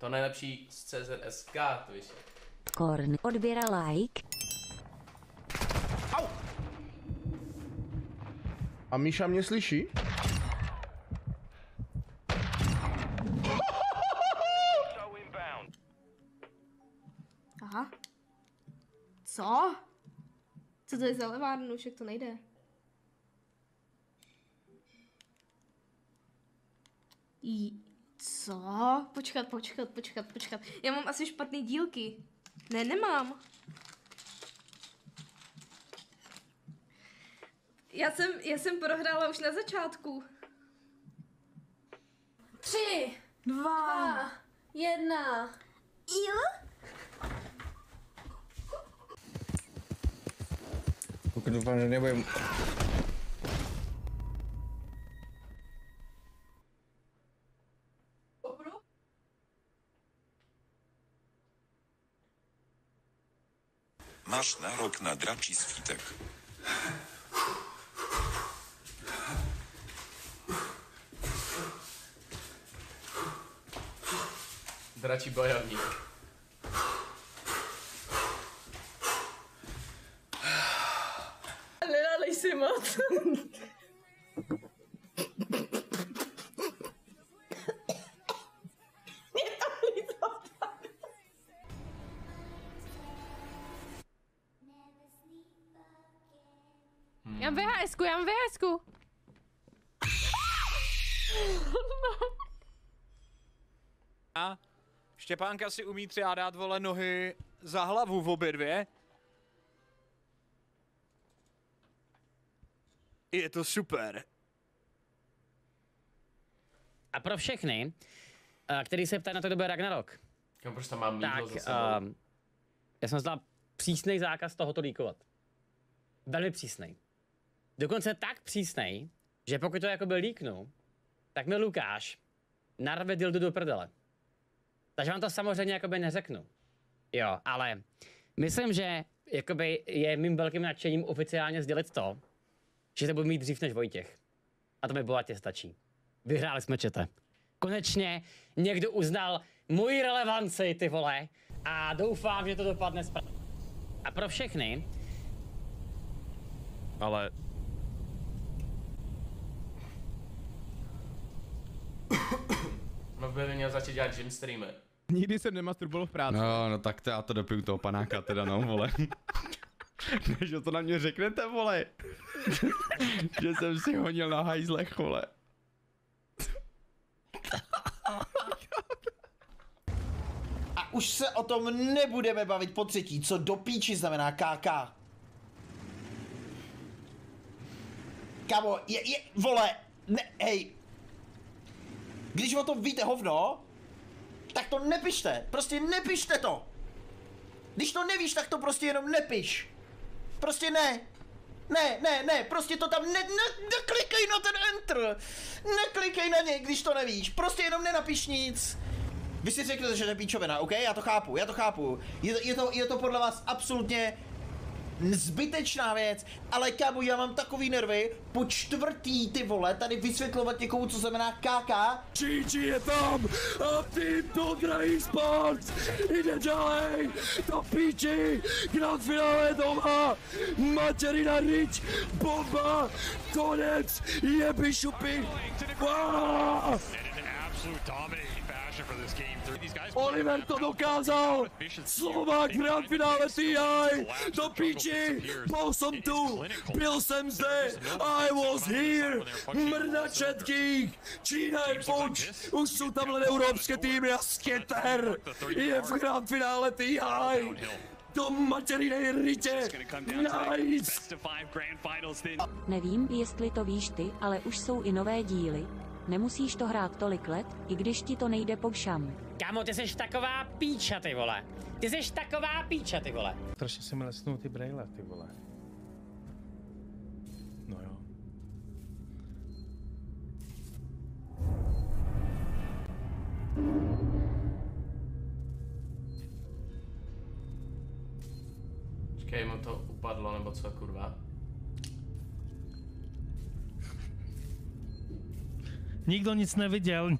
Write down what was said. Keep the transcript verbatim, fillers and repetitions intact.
To nejlepší z C Z S K, to víš. Korn odběra like. Au! A Míša mě slyší? Aha. Co? Co to je za levárnu? Však to nejde. Jí. Co? Počkat, počkat, počkat, počkat. Já mám asi špatný dílky. Ne, nemám. Já jsem, já jsem prohrála už na začátku. Tři, dva, dva jedna. Jo? Pokud doufám, že nebudem... Máš nárok na dračí svítek. Dračí bojovník. Nenalej si moc. Já mám VHSku, já mám VHSku. A Štěpánka si umí třeba dát, vole, nohy za hlavu v obě dvě. Je to super. A pro všechny, který se ptají na to, kdo bude Ragnarok. Já prostě mám mýdlo za sebou. Uh, já jsem znal přísný zákaz tohoto líkovat. Velmi přísný. Dokonce tak přísnej, že pokud to jakoby líknu, tak mi Lukáš narve dildu do prdele. Takže vám to samozřejmě jakoby neřeknu. Jo, ale myslím, že jakoby je mým velkým nadšením oficiálně sdělit to, že to budu mít dřív než Vojtěch. A to mi bohatě stačí. Vyhráli jsme, čete. Konečně někdo uznal moji relevanci, ty vole, a doufám, že to dopadne správně. A pro všechny... Ale... No by měl začít dělat gym streamy. Nikdy jsem nemasturboval v práci. No, no tak to já to dopiju toho panáka teda, no vole. Že to na mě řeknete, vole. Že jsem si honil na hajzlech, vole. A už se o tom nebudeme bavit po třetí, co do píči znamená K K. Kámo, je, je, vole, ne, hej. Když o tom víte hovno, tak to nepište, prostě nepište to. Když to nevíš, tak to prostě jenom nepiš. Prostě ne, ne, ne, ne, prostě to tam ne, ne, neklikej na ten enter. Neklikej na něj, když to nevíš, prostě jenom nenapiš nic. Vy si řeknete, že to je píčovina, ok, já to chápu, já to chápu. Je to, je to, je to podle vás absolutně zbytečná věc, ale kámo, já mám takový nervy, po čtvrtý, ty vole, tady vysvětlovat někomu, co znamená K K. G G je tam a tým Tondra eSports jde dělej, to píči, grand finále doma, Matěrina Rič, bomba, konec, jebi šupy, Oliver to dokázal! Slova grand finále T I! Do píči! Byl jsem tu! Byl jsem zde! I was here! Mrda četkých! Čína je fuč! Už jsou tamhle evropské týmy a sketer! Je v grand finále T I! Do mateřiné rytě! Nice! Nevím, jestli to víš ty, ale už jsou i nové díly. Nemusíš to hrát tolik let, i když ti to nejde po všam. Kámo, ty jsi taková píča, ty vole. Ty jsi taková píča, ty vole. Strašně se mi lesnou ty brejle, ty vole. No jo. Počkej, mu to upadlo, nebo co, kurva? Nikdo nic neviděl.